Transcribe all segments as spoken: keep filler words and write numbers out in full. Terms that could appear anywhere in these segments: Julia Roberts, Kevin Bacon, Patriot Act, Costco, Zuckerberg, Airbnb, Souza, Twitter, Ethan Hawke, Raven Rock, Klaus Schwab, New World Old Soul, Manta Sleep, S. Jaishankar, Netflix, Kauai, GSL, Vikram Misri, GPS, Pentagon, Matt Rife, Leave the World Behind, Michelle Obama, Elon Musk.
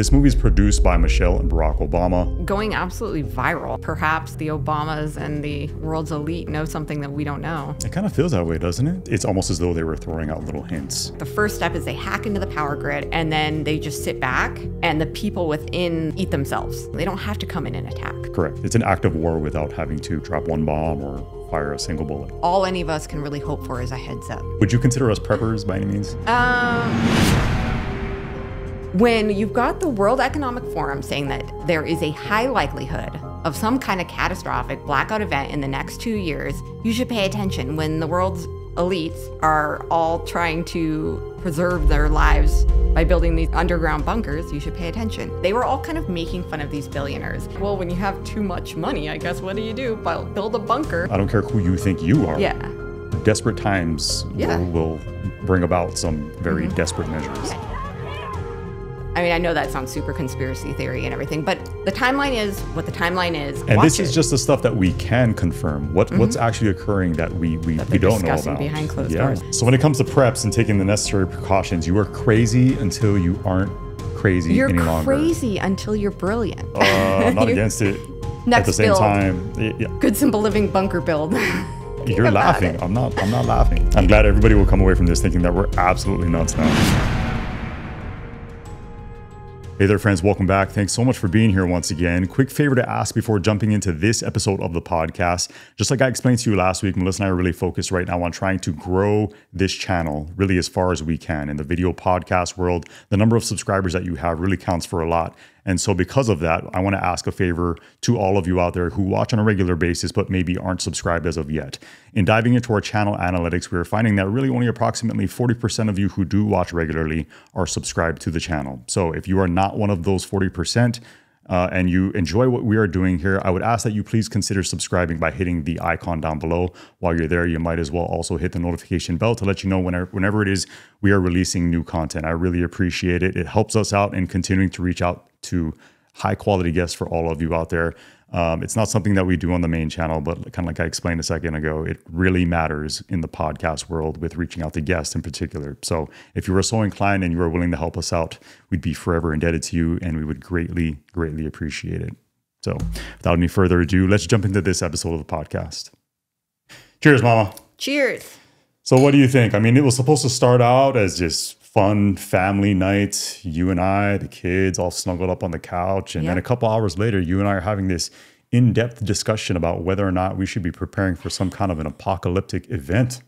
This movie is produced by Michelle and Barack Obama. Going absolutely viral. Perhaps the Obamas and the world's elite know something that we don't know. It kind of feels that way, doesn't it? It's almost as though they were throwing out little hints. The first step is they hack into the power grid, and then they just sit back and the people within eat themselves. They don't have to come in and attack. Correct. It's an act of war without having to drop one bomb or fire a single bullet. All any of us can really hope for is a heads up. Would you consider us preppers by any means? Um... When you've got the World Economic Forum saying that there is a high likelihood of some kind of catastrophic blackout event in the next two years, you should pay attention when the world's elites are all trying to preserve their lives by building these underground bunkers. You should pay attention. They were all kind of making fun of these billionaires. Well, when you have too much money, I guess, what do you do? Build a bunker. I don't care who you think you are. Yeah. Desperate times yeah. will, will bring about some very mm-hmm. desperate measures. Yeah. I mean, I know that sounds super conspiracy theory and everything, but the timeline is what the timeline is. And Watch this is it. just the stuff that we can confirm. What mm-hmm. What's actually occurring that we we, that we don't know about behind closed yeah. doors. So when it comes to preps and taking the necessary precautions, you are crazy until you aren't crazy you're any longer. You're crazy until you're brilliant. Uh, I'm not against it. Next At the same build. time, yeah. Good Simple Living bunker build. You're laughing. It. I'm not. I'm not laughing. I'm glad everybody will come away from this thinking that we're absolutely nuts now. Hey there, friends. Welcome back. Thanks so much for being here once again. Quick favor to ask before jumping into this episode of the podcast. Just like I explained to you last week, Melissa and I are really focused right now on trying to grow this channel really as far as we can. In the video podcast world, the number of subscribers that you have really counts for a lot. And so because of that, I want to ask a favor to all of you out there who watch on a regular basis, but maybe aren't subscribed as of yet. In diving into our channel analytics, we are finding that really only approximately forty percent of you who do watch regularly are subscribed to the channel. So if you are not one of those forty percent, Uh, and you enjoy what we are doing here, I would ask that you please consider subscribing by hitting the icon down below. While you're there, you might as well also hit the notification bell to let you know whenever, whenever it is we are releasing new content. I really appreciate it. It helps us out in continuing to reach out to high quality guests for all of you out there. Um, it's not something that we do on the main channel, but kind of like I explained a second ago, it really matters in the podcast world with reaching out to guests in particular. So if you were so inclined and you were willing to help us out, we'd be forever indebted to you and we would greatly, greatly appreciate it. So without any further ado, let's jump into this episode of the podcast. Cheers, Mama. Cheers. So what do you think? I mean, it was supposed to start out as just fun family night, you and I, the kids all snuggled up on the couch. And yep. then a couple hours later, you and I are having this in-depth discussion about whether or not we should be preparing for some kind of an apocalyptic event.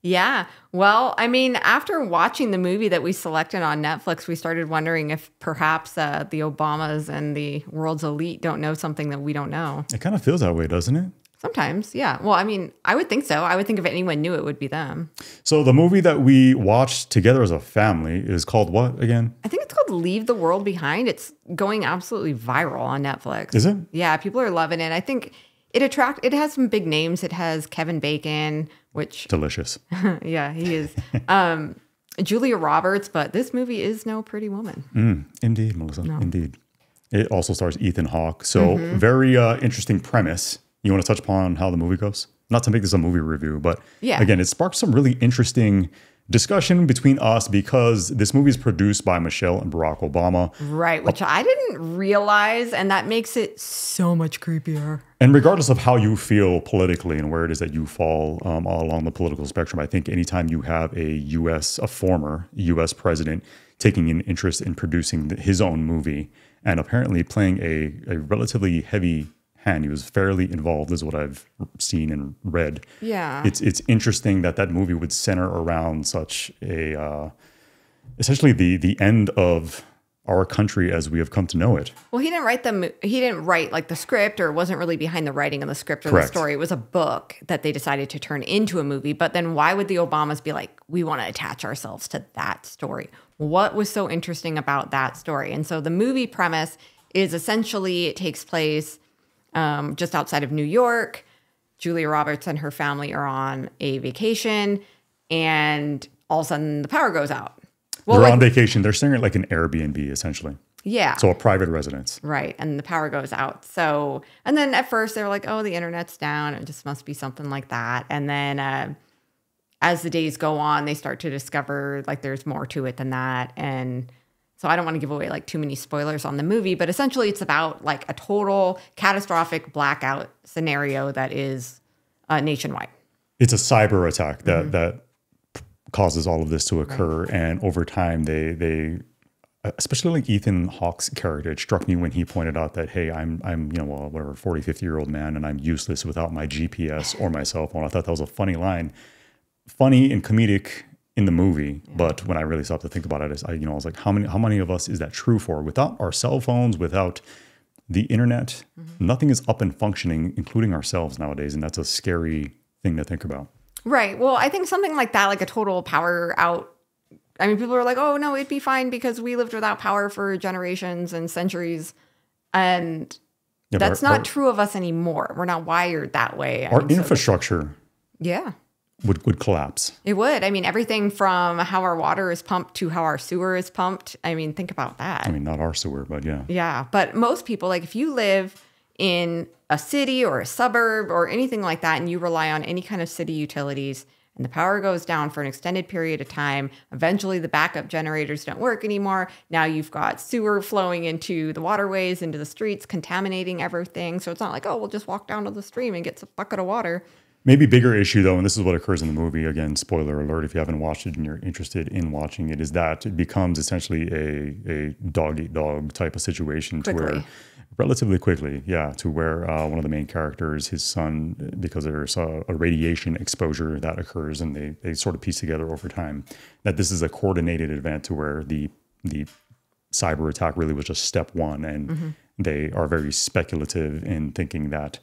Yeah. Well, I mean, after watching the movie that we selected on Netflix, we started wondering if perhaps uh, the Obamas and the world's elite don't know something that we don't know. It kind of feels that way, doesn't it? Sometimes, yeah. Well, I mean, I would think so. I would think if anyone knew, it would be them. So the movie that we watched together as a family is called what again? I think it's called Leave the World Behind. It's going absolutely viral on Netflix. Is it? Yeah, people are loving it. I think it attract. It has some big names. It has Kevin Bacon, which... Delicious. Yeah, he is. um, Julia Roberts, but this movie is no pretty woman. Mm, indeed, Melissa, no. indeed. It also stars Ethan Hawke. So mm-hmm. very uh, interesting premise. You want to touch upon how the movie goes? Not to make this a movie review, but yeah. again, it sparked some really interesting discussion between us because this movie is produced by Michelle and Barack Obama. Right, which I didn't realize, and that makes it so much creepier. And regardless of how you feel politically and where it is that you fall um, all along the political spectrum, I think anytime you have a U S, a former U S president taking an interest in producing his own movie and apparently playing a, a relatively heavy hand. He was fairly involved, is what I've seen and read. Yeah, it's it's interesting that that movie would center around such a uh, essentially the the end of our country as we have come to know it. Well, he didn't write the he didn't write like the script, or wasn't really behind the writing of the script or Correct. the story. It was a book that they decided to turn into a movie. But then, why would the Obamas be like, we want to attach ourselves to that story? What was so interesting about that story? And so the movie premise is essentially it takes place. Um, just outside of New York. Julia Roberts and her family are on a vacation, and all of a sudden the power goes out. Well, They're like, on vacation. They're staying at like an Airbnb, essentially. Yeah. So a private residence. Right, and the power goes out. So, and then at first they were like, oh, the internet's down. It just must be something like that. And then uh, as the days go on, they start to discover like there's more to it than that. And So I don't want to give away like too many spoilers on the movie, but essentially it's about like a total catastrophic blackout scenario that is uh, nationwide. It's a cyber attack that, mm-hmm. that causes all of this to occur. Right. And over time, they, they, especially like Ethan Hawke's character, it struck me when he pointed out that, hey, I'm, I'm, you know, well, whatever, forty, fifty year old man, and I'm useless without my G P S or my cell phone. I thought that was a funny line, funny and comedic in the movie, yeah. But when I really stopped to think about it, I, you know, I was like, how many, how many of us is that true for? Without our cell phones, without the internet, mm-hmm. nothing is up and functioning, including ourselves nowadays, and that's a scary thing to think about. Right. Well, I think something like that, like a total power out. I mean, people are like, "Oh no, it'd be fine because we lived without power for generations and centuries," and yeah, that's our, not our, true of us anymore. We're not wired that way. Our I mean, infrastructure. So that, yeah. Would, would collapse. It would. I mean, everything from how our water is pumped to how our sewer is pumped. I mean, think about that. I mean, not our sewer, but yeah. Yeah. But most people, like if you live in a city or a suburb or anything like that, and you rely on any kind of city utilities and the power goes down for an extended period of time, eventually the backup generators don't work anymore. Now you've got sewer flowing into the waterways, into the streets, contaminating everything. So it's not like, oh, we'll just walk down to the stream and get a bucket of water. Maybe bigger issue, though, and this is what occurs in the movie, again, spoiler alert, if you haven't watched it and you're interested in watching it, is that it becomes essentially a, a dog-eat-dog type of situation quickly. To where, relatively quickly, yeah, to where uh, one of the main characters, his son, because there's a, a radiation exposure that occurs, and they, they sort of piece together over time, that this is a coordinated event to where the, the cyber attack really was just step one, and mm-hmm. they are very speculative in thinking that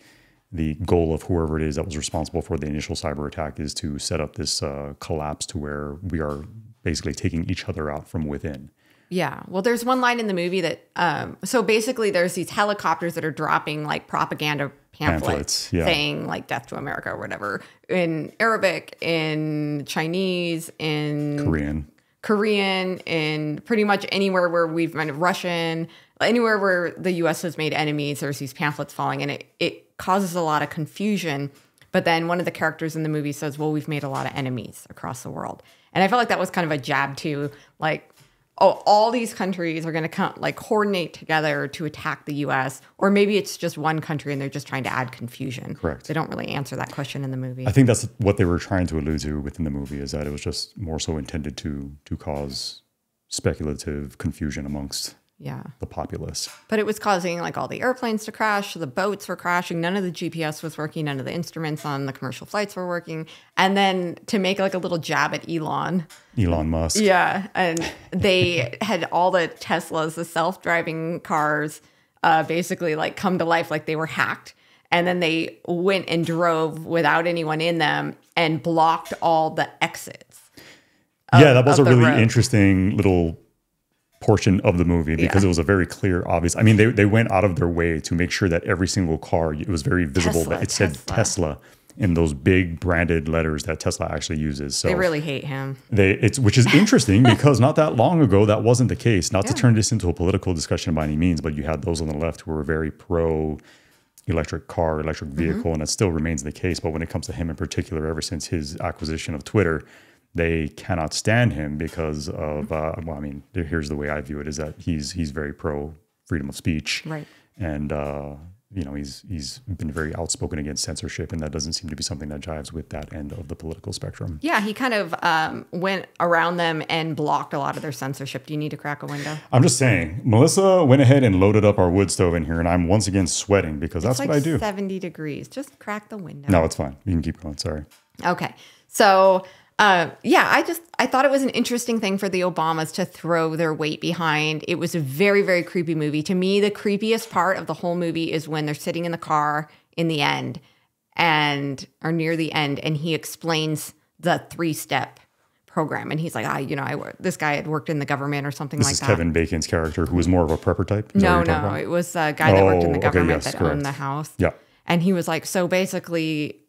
the goal of whoever it is that was responsible for the initial cyber attack is to set up this uh, collapse to where we are basically taking each other out from within. Yeah. Well, there's one line in the movie that, um, so basically there's these helicopters that are dropping like propaganda pamphlets, pamphlets yeah. saying like death to America or whatever in Arabic, in Chinese, in Korean, Korean, in pretty much anywhere where we've been, Russian, anywhere where the U S has made enemies, there's these pamphlets falling, and it, it causes a lot of confusion. But then one of the characters in the movie says, well, we've made a lot of enemies across the world. And I felt like that was kind of a jab to like, oh, all these countries are going to come like coordinate together to attack the U S, or maybe it's just one country and they're just trying to add confusion. Correct. They don't really answer that question in the movie. I think that's what they were trying to allude to within the movie, is that it was just more so intended to, to cause speculative confusion amongst yeah. the populace. But it was causing like all the airplanes to crash, the boats were crashing, none of the G P S was working, none of the instruments on the commercial flights were working. And then to make like a little jab at Elon. Elon Musk. Yeah. And they had all the Teslas, the self-driving cars, uh, basically like come to life like they were hacked. And then they went and drove without anyone in them and blocked all the exits. Of, yeah, that was a really road. interesting little portion of the movie, because yeah. it was a very clear, obvious. I mean, they, they went out of their way to make sure that every single car, it was very visible Tesla, that it Tesla. said Tesla in those big branded letters that Tesla actually uses. So they really hate him. They it's which is interesting because not that long ago, that wasn't the case. Not yeah. to turn this into a political discussion by any means, but you had those on the left who were very pro electric car, electric vehicle, mm-hmm. and that still remains the case. But when it comes to him in particular, ever since his acquisition of Twitter, they cannot stand him because of, uh, well, I mean, here's the way I view it, is that he's he's very pro freedom of speech. Right. And, uh, you know, he's he's been very outspoken against censorship, and that doesn't seem to be something that jives with that end of the political spectrum. Yeah, he kind of um, went around them and blocked a lot of their censorship. Do you need to crack a window? I'm just saying, Melissa went ahead and loaded up our wood stove in here, and I'm once again sweating because it's that's like what I do. seventy degrees. Just crack the window. No, it's fine. You can keep going. Sorry. Okay. So... Uh, yeah, I just, I thought it was an interesting thing for the Obamas to throw their weight behind. It was a very, very creepy movie. To me, the creepiest part of the whole movie is when they're sitting in the car in the end and or near the end, and he explains the three-step program. And he's like, ah, you know, I, this guy had worked in the government or something this like that. This is Kevin Bacon's character, who was more of a prepper type? Is no, no, it was a guy that oh, worked in the government okay, yes, that correct. owned the house. Yeah. And he was like, so basically,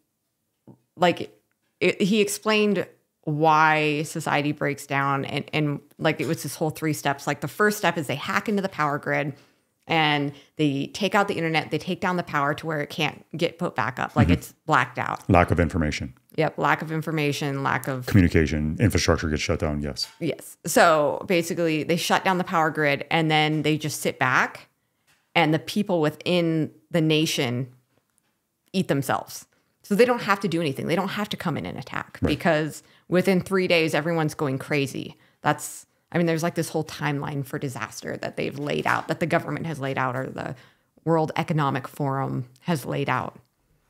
like, it, he explained why society breaks down, and, and like it was this whole three steps. Like the first step is they hack into the power grid and they take out the internet, they take down the power to where it can't get put back up. Like mm-hmm. it's blacked out. Lack of information. Yep. Lack of information, lack of communication, infrastructure gets shut down. Yes. Yes. So basically they shut down the power grid and then they just sit back and the people within the nation eat themselves. So they don't have to do anything. They don't have to come in and attack right. because within three days, everyone's going crazy. That's, I mean, there's like this whole timeline for disaster that they've laid out, that the government has laid out or the World Economic Forum has laid out.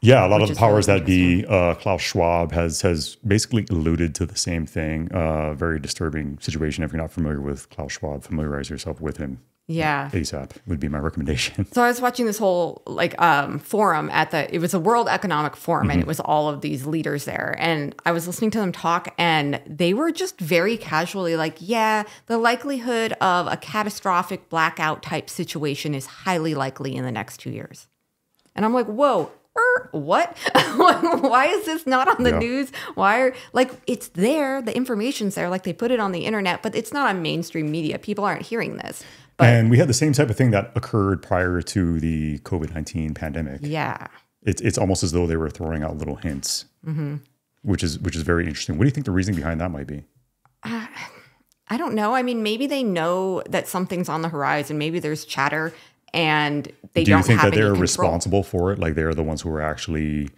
Yeah, a lot of the powers that be, uh, Klaus Schwab has has basically alluded to the same thing. Uh, very disturbing situation. If you're not familiar with Klaus Schwab, familiarize yourself with him. Yeah, ASAP would be my recommendation. So I was watching this whole like um, forum at the. It was a World Economic Forum, mm-hmm. and it was all of these leaders there. And I was listening to them talk, and they were just very casually like, "Yeah, the likelihood of a catastrophic blackout type situation is highly likely in the next two years." And I'm like, "Whoa." What? Why is this not on the yeah. news? Why are like it's there? The information's there. Like they put it on the internet, but it's not on mainstream media. People aren't hearing this. But, and we had the same type of thing that occurred prior to the COVID nineteen pandemic. Yeah, it's it's almost as though they were throwing out little hints, mm-hmm. which is which is very interesting. What do you think the reasoning behind that might be? Uh, I don't know. I mean, maybe they know that something's on the horizon. Maybe there's chatter. And they do you don't think have that they're responsible for it? Like they're the ones who are actually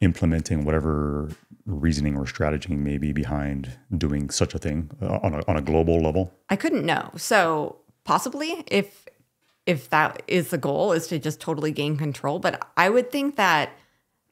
implementing whatever reasoning or strategy may be behind doing such a thing on a, on a global level? I couldn't know. So possibly if, if that is the goal is to just totally gain control. But I would think that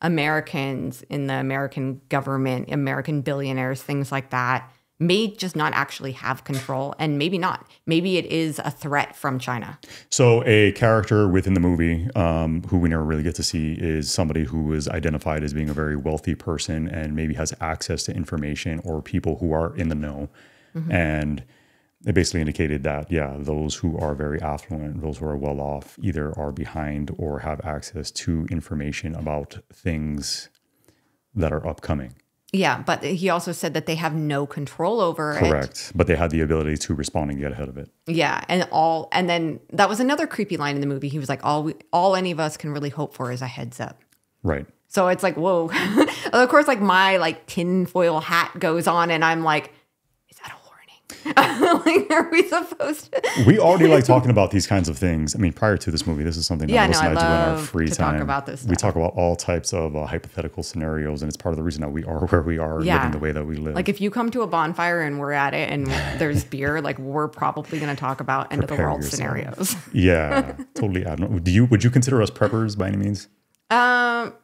Americans in the American government, American billionaires, things like that may just not actually have control, and maybe not. Maybe it is a threat from China. So a character within the movie um, who we never really get to see is somebody who is identified as being a very wealthy person and maybe has access to information or people who are in the know. Mm-hmm. And they basically indicated that, yeah, those who are very affluent, those who are well off, either are behind or have access to information about things that are upcoming. Yeah, but he also said that they have no control over Correct. it. Correct, but they had the ability to respond and get ahead of it. Yeah, and all, and then that was another creepy line in the movie. He was like, "All we, all any of us can really hope for is a heads up." Right. So it's like, whoa. Of course, like my like tinfoil hat goes on, and I'm like, is that a warning? Like, are we supposed to? We already like talking about these kinds of things. I mean, prior to this movie, this is something that yeah, Melissa no, I, I love do in our free to time. Talk about this stuff. We talk about all types of uh, hypothetical scenarios, and it's part of the reason that we are where we are, yeah. living the way that we live. Like if you come to a bonfire and we're at it, and there's beer, like we're probably going to talk about end Prepare of the world yourself. scenarios. Yeah, totally. Admirable. Do you would you consider us preppers by any means? Um.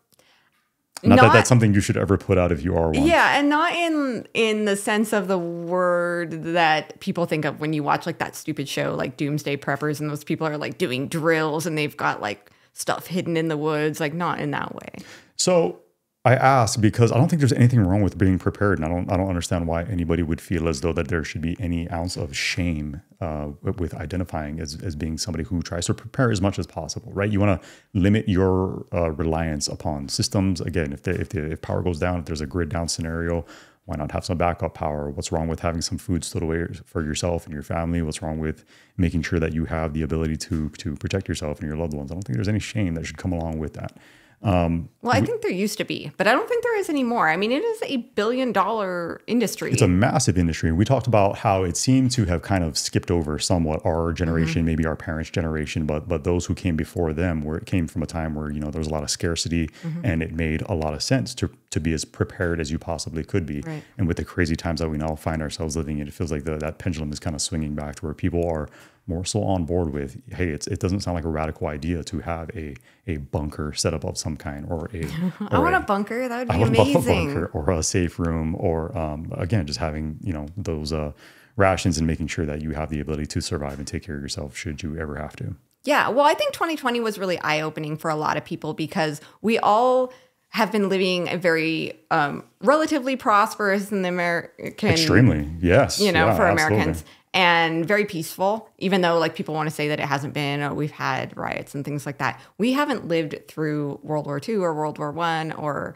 Not, not that that's something you should ever put out if you are one. Yeah, and not in in the sense of the word that people think of when you watch like that stupid show like Doomsday Preppers, and those people are like doing drills and they've got like stuff hidden in the woods, like not in that way. So I ask because I don't think there's anything wrong with being prepared, and I don't I don't understand why anybody would feel as though that there should be any ounce of shame uh, with identifying as as being somebody who tries to prepare as much as possible, right? You want to limit your uh, reliance upon systems. Again, if the, if the if power goes down, if there's a grid down scenario, why not have some backup power? What's wrong with having some food stowed away for yourself and your family? What's wrong with making sure that you have the ability to to protect yourself and your loved ones? I don't think there's any shame that should come along with that. Um, well, I think there used to be, but I don't think there is anymore. I mean, it is a billion dollar industry. It's a massive industry. We talked about how it seemed to have kind of skipped over somewhat our generation, mm-hmm. maybe our parents' generation, but but those who came before them, where it came from a time where, you know, there was a lot of scarcity, mm-hmm. and it made a lot of sense to, to be as prepared as you possibly could be. Right. And with the crazy times that we now find ourselves living in, it feels like the, that pendulum is kind of swinging back to where people are more so on board with, hey, it's, it doesn't sound like a radical idea to have a a bunker set up of some kind, or a or I want a, a bunker that would be I amazing, a bunker or a safe room, or um, again, just having, you know, those uh, rations and making sure that you have the ability to survive and take care of yourself should you ever have to. Yeah, well, I think twenty twenty was really eye opening for a lot of people because we all have been living a very um, relatively prosperous in the American, extremely yes, you know, yeah, for Americans. Absolutely. And very peaceful, even though like people want to say that it hasn't been, or we've had riots and things like that. We haven't lived through World War Two or World War One or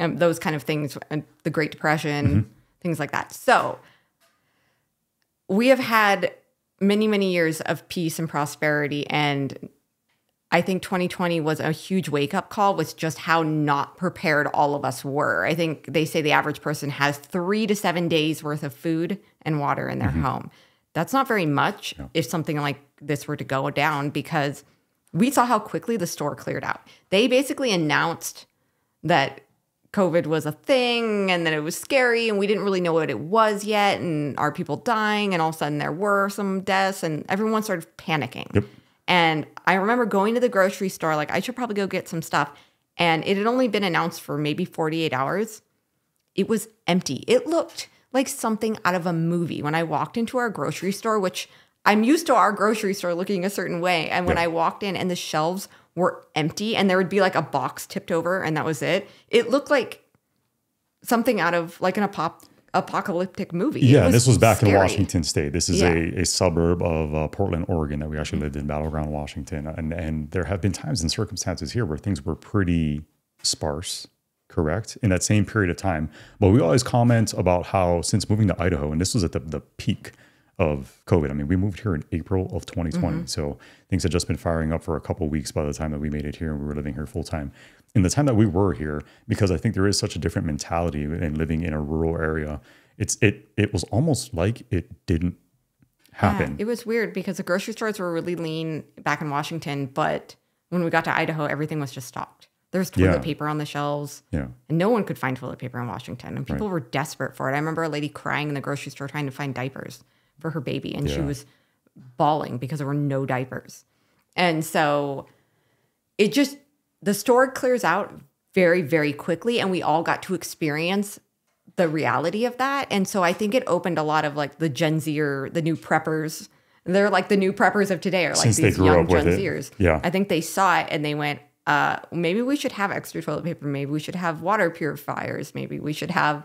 um, those kind of things, uh, the Great Depression, mm-hmm. things like that. So we have had many, many years of peace and prosperity. And I think twenty twenty was a huge wake-up call with just how not prepared all of us were. I think they say the average person has three to seven days worth of food and water in their mm-hmm. home. That's not very much no. if something like this were to go down, because we saw how quickly the store cleared out. They basically announced that COVID was a thing and that it was scary and we didn't really know what it was yet, and are people dying, and all of a sudden there were some deaths and everyone started panicking. Yep. And I remember going to the grocery store, like, I should probably go get some stuff. And it had only been announced for maybe forty-eight hours. It was empty. It looked like something out of a movie. When I walked into our grocery store, which I'm used to our grocery store looking a certain way. And when yeah. I walked in and the shelves were empty and there would be like a box tipped over and that was it. It looked like something out of like an apop apocalyptic movie. Yeah, was this was back scary. in Washington state. This is yeah. a, a suburb of uh, Portland, Oregon, that we actually lived in, Battleground, Washington. And, and there have been times and circumstances here where things were pretty sparse, correct, in that same period of time. But we always comment about how since moving to Idaho, and this was at the, the peak of COVID. I mean, we moved here in April of twenty twenty. Mm-hmm. So things had just been firing up for a couple of weeks by the time that we made it here and we were living here full time. In the time that we were here, because I think there is such a different mentality in living in a rural area, it's it it was almost like it didn't happen. Yeah, it was weird because the grocery stores were really lean back in Washington, but when we got to Idaho, everything was just stocked. There's toilet yeah. paper on the shelves. Yeah. And no one could find toilet paper in Washington. And people right. were desperate for it. I remember a lady crying in the grocery store trying to find diapers for her baby, and yeah. she was bawling because there were no diapers. And so it just, the store clears out very, very quickly, and we all got to experience the reality of that. And so I think it opened a lot of like the Gen Zer, the new preppers. They're like the new preppers of today, or like Since these young Gen Zers. Yeah. I think they saw it and they went, uh, maybe we should have extra toilet paper. Maybe we should have water purifiers. Maybe we should have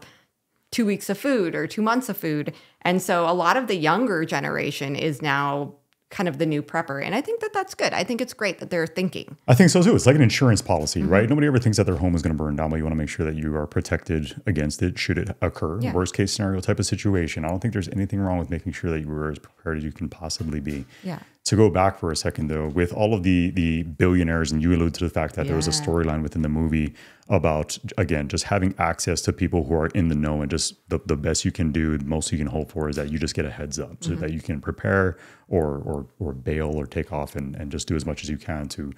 two weeks of food or two months of food. And so a lot of the younger generation is now kind of the new prepper. And I think that that's good. I think it's great that they're thinking. I think so too. It's like an insurance policy, mm-hmm. right? Nobody ever thinks that their home is going to burn down, but you want to make sure that you are protected against it should it occur. Yeah. Worst case scenario type of situation. I don't think there's anything wrong with making sure that you are as prepared as you can possibly be. Yeah. To go back for a second though, with all of the the billionaires, and you allude to the fact that yeah. there was a storyline within the movie about, again, just having access to people who are in the know, and just the, the best you can do, the most you can hope for is that you just get a heads up so mm-hmm. that you can prepare or or or bail or take off and, and just do as much as you can to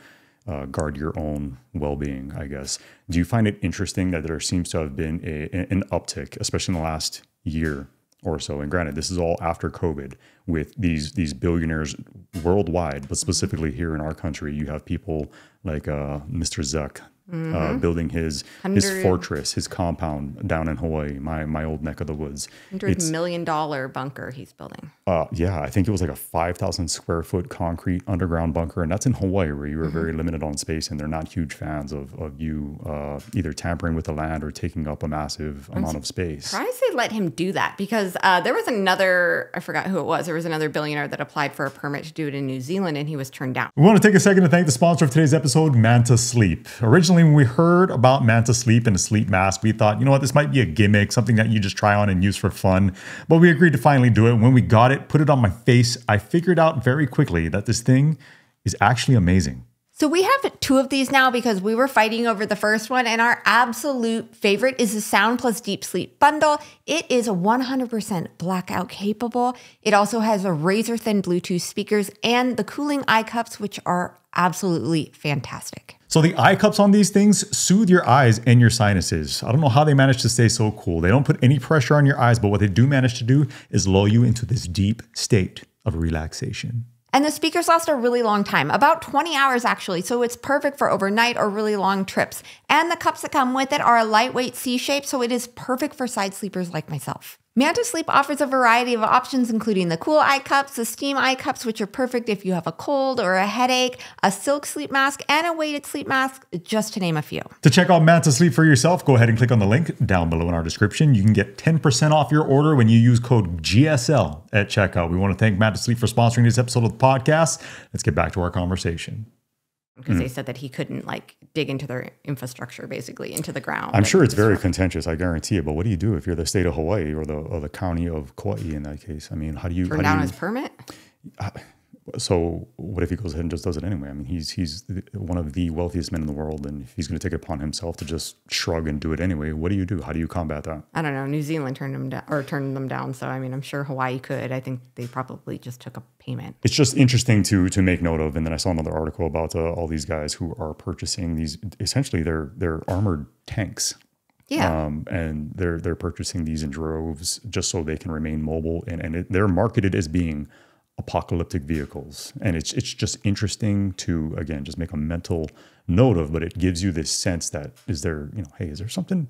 uh, guard your own well-being, I guess. Do you find it interesting that there seems to have been a, an uptick, especially in the last year or so, and granted, this is all after COVID, with these these billionaires worldwide, but specifically here in our country, you have people like uh, Mister Zuck mm-hmm. uh, building his his fortress, his compound down in Hawaii, my my old neck of the woods. one hundred million dollar bunker he's building. Uh, yeah, I think it was like a five thousand square foot concrete underground bunker, and that's in Hawaii, where you are mm-hmm. very limited on space, and they're not huge fans of of you uh, either tampering with the land or taking up a massive I'm amount of space. Surprised they let him do that, because uh, there was another, I forgot who it was, there was another billionaire that applied for a permit to do it in New Zealand, and he was turned down. We want to take a second to thank the sponsor of today's episode, Manta Sleep. Originally, when we heard about Manta Sleep and a sleep mask, we thought, you know what, this might be a gimmick, something that you just try on and use for fun. But we agreed to finally do it. When we got it, put it on my face, I figured out very quickly that this thing is actually amazing. So we have two of these now because we were fighting over the first one, and our absolute favorite is the Sound Plus Deep Sleep Bundle. It is one hundred percent blackout capable. It also has a razor thin Bluetooth speakers and the cooling eye cups, which are absolutely fantastic. So the eye cups on these things soothe your eyes and your sinuses. I don't know how they manage to stay so cool. They don't put any pressure on your eyes, but what they do manage to do is lull you into this deep state of relaxation. And the speakers last a really long time, about twenty hours actually, so it's perfect for overnight or really long trips. And the cups that come with it are a lightweight C-shape, so it is perfect for side sleepers like myself. Manta Sleep offers a variety of options, including the cool eye cups, the steam eye cups, which are perfect if you have a cold or a headache, a silk sleep mask, and a weighted sleep mask, just to name a few. To check out Manta Sleep for yourself, go ahead and click on the link down below in our description. You can get ten percent off your order when you use code G S L at checkout. We want to thank Manta Sleep for sponsoring this episode of the podcast. Let's get back to our conversation. Because mm. they said that he couldn't like dig into their infrastructure, basically into the ground. I'm sure it's very contentious, I guarantee it. But what do you do if you're the state of Hawaii or the or the county of Kauai in that case? I mean, how do you turn down his permit? I, So what if he goes ahead and just does it anyway? I mean, he's he's one of the wealthiest men in the world, and if he's going to take it upon himself to just shrug and do it anyway, what do you do? How do you combat that? I don't know. New Zealand turned them down, or turned them down. So I mean, I'm sure Hawaii could. I think they probably just took a payment. It's just interesting to to make note of. And then I saw another article about uh, all these guys who are purchasing these. Essentially, they're they're armored tanks. Yeah, um, and they're they're purchasing these in droves just so they can remain mobile, and and it, they're marketed as being apocalyptic vehicles. And it's it's just interesting to, again, just make a mental note of, but it gives you this sense that, is there, you know, hey, is there something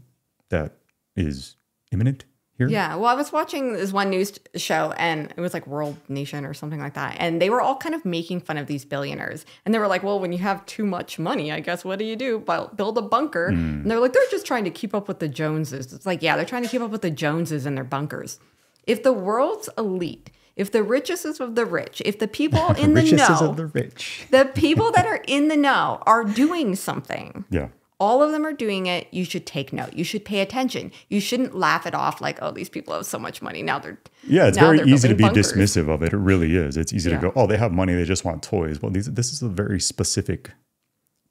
that is imminent here? Yeah. Well, I was watching this one news show, and it was like World Nation or something like that. And they were all kind of making fun of these billionaires. And they were like, well, when you have too much money, I guess, what do you do? Build a bunker. Mm. And they're like, they're just trying to keep up with the Joneses. It's like, yeah, they're trying to keep up with the Joneses in their bunkers. If the world's elite, if the richest is of the rich, if the people in the, the know, is of the, rich. the people that are in the know are doing something, yeah, all of them are doing it, you should take note. You should pay attention. You shouldn't laugh it off like, oh, these people have so much money. Now they're Yeah, it's very easy to be bunkers. dismissive of it. It really is. It's easy yeah. to go, oh, they have money. They just want toys. Well, these, this is a very specific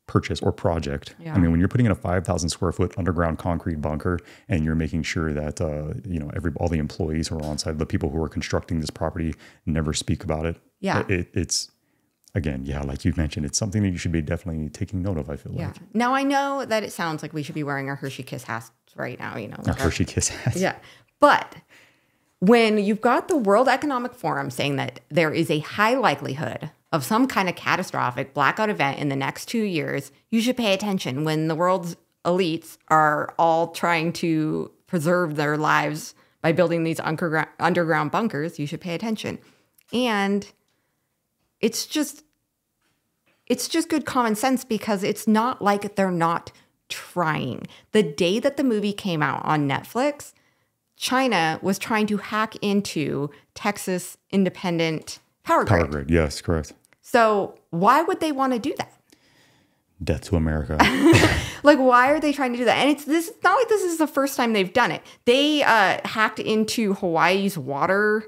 purchase or project. Yeah. I mean, when you're putting in a five thousand square foot underground concrete bunker, and you're making sure that, uh, you know, every, all the employees who are on site, the people who are constructing this property, never speak about it. Yeah. It, it's again, yeah, like you mentioned, it's something that you should be definitely taking note of, I feel yeah. like. Now I know that it sounds like we should be wearing our Hershey Kiss hats right now, you know. Like our, our Hershey Kiss hats. Yeah. But when you've got the World Economic Forum saying that there is a high likelihood of some kind of catastrophic blackout event in the next two years, you should pay attention when the world's elites are all trying to preserve their lives by building these underground bunkers. You should pay attention. And it's just, it's just good common sense, because it's not like they're not trying. The day that the movie came out on Netflix, China was trying to hack into Texas independent power grid. Power grid, yes, correct. So why would they want to do that? Death to America. Like, why are they trying to do that? And it's this. It's not like this is the first time they've done it. They uh, hacked into Hawaii's water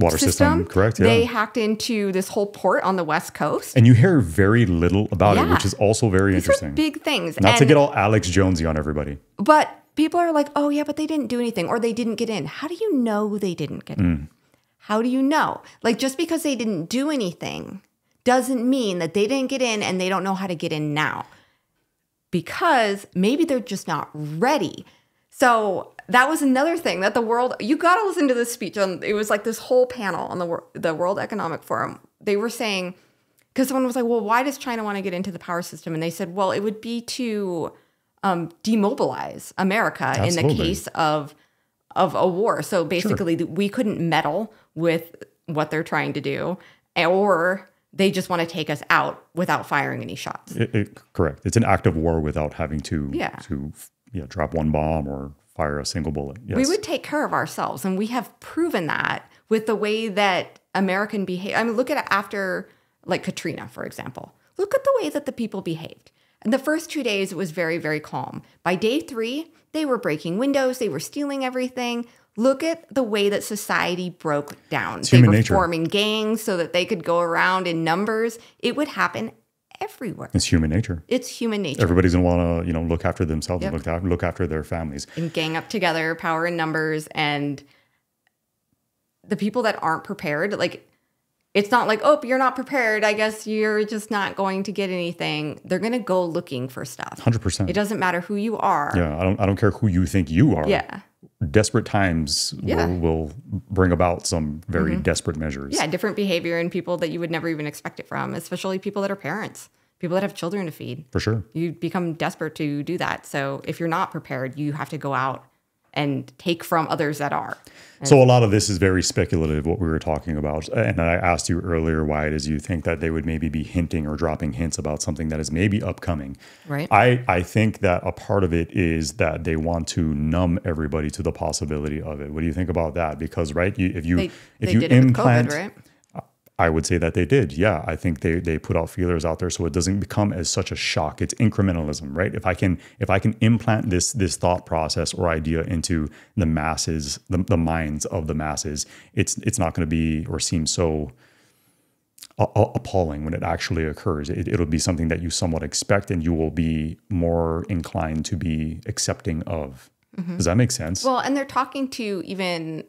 water system, system correct? Yeah. They hacked into this whole port on the West Coast. And you hear very little about yeah. it, which is also very These interesting. Are big things. Not and, to get all Alex Jonesy on everybody. But people are like, oh yeah, but they didn't do anything, or they didn't get in. How do you know they didn't get mm. in? How do you know? Like, just because they didn't do anything doesn't mean that they didn't get in and they don't know how to get in now, because maybe they're just not ready. So that was another thing that the world, you got to listen to this speech. On, it was like this whole panel on the, the World Economic Forum. They were saying, because someone was like, well, why does China want to get into the power system? And they said, well, it would be to um, demobilize America Absolutely. in the case of of a war. So basically sure. we couldn't meddle with what they're trying to do, or they just want to take us out without firing any shots. It, it, correct. It's an act of war without having to, yeah. to yeah, drop one bomb or fire a single bullet. Yes. We would take care of ourselves. And we have proven that with the way that American behave. I mean, look at after like Katrina, for example, look at the way that the people behaved. And the first two days, it was very, very calm. By day three, they were breaking windows. They were stealing everything. Look at the way that society broke down. It's they human were nature. forming gangs so that they could go around in numbers. It would happen everywhere. It's human nature. It's human nature. Everybody's going to want to, you know, look after themselves yep. and look after, look after their families. And gang up together, power in numbers. And the people that aren't prepared, like, it's not like, oh, you're not prepared, I guess you're just not going to get anything. They're going to go looking for stuff. one hundred percent. It doesn't matter who you are. Yeah, I don't I don't care who you think you are. Yeah. Desperate times yeah. will, will bring about some very mm-hmm. desperate measures. Yeah, different behavior in people that you would never even expect it from, especially people that are parents, people that have children to feed. For sure. You become desperate to do that. So if you're not prepared, you have to go out and take from others that are. And so a lot of this is very speculative, what we were talking about. And I asked you earlier, why it is you think that they would maybe be hinting or dropping hints about something that is maybe upcoming. Right. I, I think that a part of it is that they want to numb everybody to the possibility of it. What do you think about that? Because, right, you, if you, they, if they you did implant, it with COVID, right? I would say that they did. Yeah, I think they they put out feelers out there so it doesn't become as such a shock. It's incrementalism, right? If I can if I can implant this this thought process or idea into the masses, the, the minds of the masses, it's it's not going to be or seem so appalling when it actually occurs. It, it'll be something that you somewhat expect, and you will be more inclined to be accepting of. Mm-hmm. Does that make sense? Well, and they're talking to even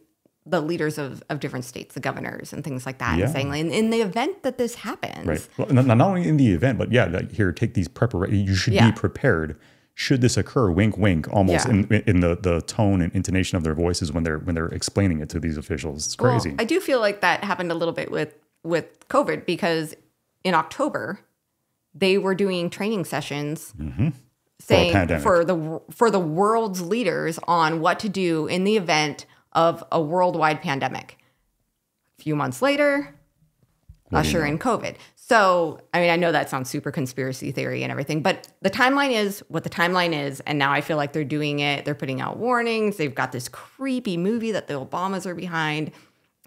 the leaders of, of different states, the governors and things like that, yeah. and saying, like, in, in the event that this happens. Right. Well, not, not only in the event, but yeah, like, here, take these preparations. You should yeah. be prepared. Should this occur, wink, wink, almost yeah. in, in the, the tone and intonation of their voices when they're when they're explaining it to these officials. It's crazy. Well, I do feel like that happened a little bit with, with COVID, because in October, they were doing training sessions mm-hmm. saying for, for the for the world's leaders on what to do in the event of a worldwide pandemic. A few months later, usher in COVID. So, I mean, I know that sounds super conspiracy theory and everything, but the timeline is what the timeline is. And now I feel like they're doing it. They're putting out warnings. They've got this creepy movie that the Obamas are behind.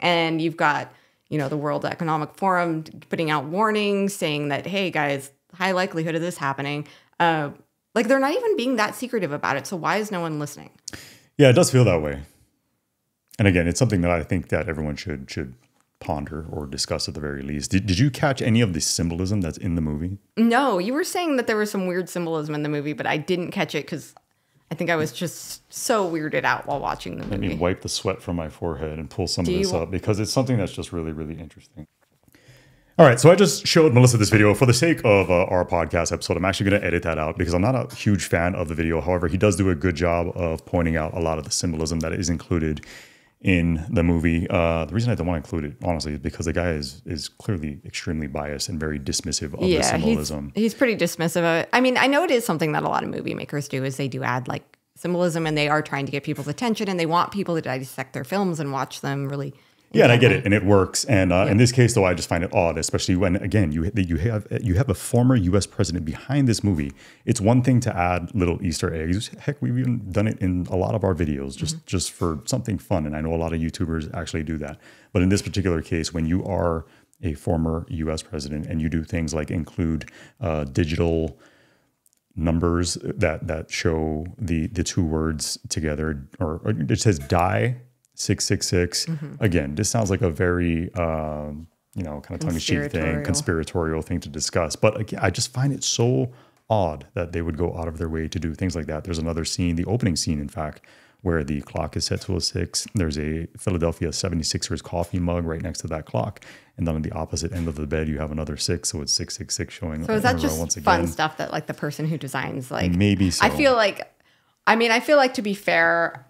And you've got, you know, the World Economic Forum putting out warnings saying that, hey, guys, high likelihood of this happening. Uh, like, they're not even being that secretive about it. So why is no one listening? Yeah, it does feel that way. And again, it's something that I think that everyone should should ponder or discuss at the very least. Did, did you catch any of the symbolism that's in the movie? No, you were saying that there was some weird symbolism in the movie, but I didn't catch it because I think I was just so weirded out while watching the movie. Let me wipe the sweat from my forehead and pull some Do of this up, because it's something that's just really, really interesting. All right, so I just showed Melissa this video. For the sake of uh, our podcast episode, I'm actually going to edit that out because I'm not a huge fan of the video. However, he does do a good job of pointing out a lot of the symbolism that is included in the movie. Uh, the reason I don't want to include it, honestly, is because the guy is is clearly extremely biased and very dismissive of yeah, the symbolism. He's, he's pretty dismissive of it. I mean, I know it is something that a lot of movie makers do, is they do add like symbolism, and they are trying to get people's attention, and they want people to dissect their films and watch them really. Yeah, and I get it, and it works. And uh, yeah. in this case, though, I just find it odd, especially when, again, you you have you have a former U S president behind this movie. It's one thing to add little Easter eggs. Heck, we've even done it in a lot of our videos, just mm-hmm. just for something fun. And I know a lot of YouTubers actually do that. But in this particular case, when you are a former U S president and you do things like include uh, digital numbers that that show the the two words together, or, or it says die. six six six. Mm-hmm. Again, this sounds like a very, um, you know, kind of tongue-in-cheek thing, conspiratorial thing to discuss. But again, I just find it so odd that they would go out of their way to do things like that. There's another scene, the opening scene, in fact, where the clock is set to a six. There's a Philadelphia seventy-sixers coffee mug right next to that clock. And then on the opposite end of the bed, you have another six. So it's six six six showing. So is that just once fun again. stuff that, like, the person who designs, like... Maybe so. I feel like... I mean, I feel like, to be fair...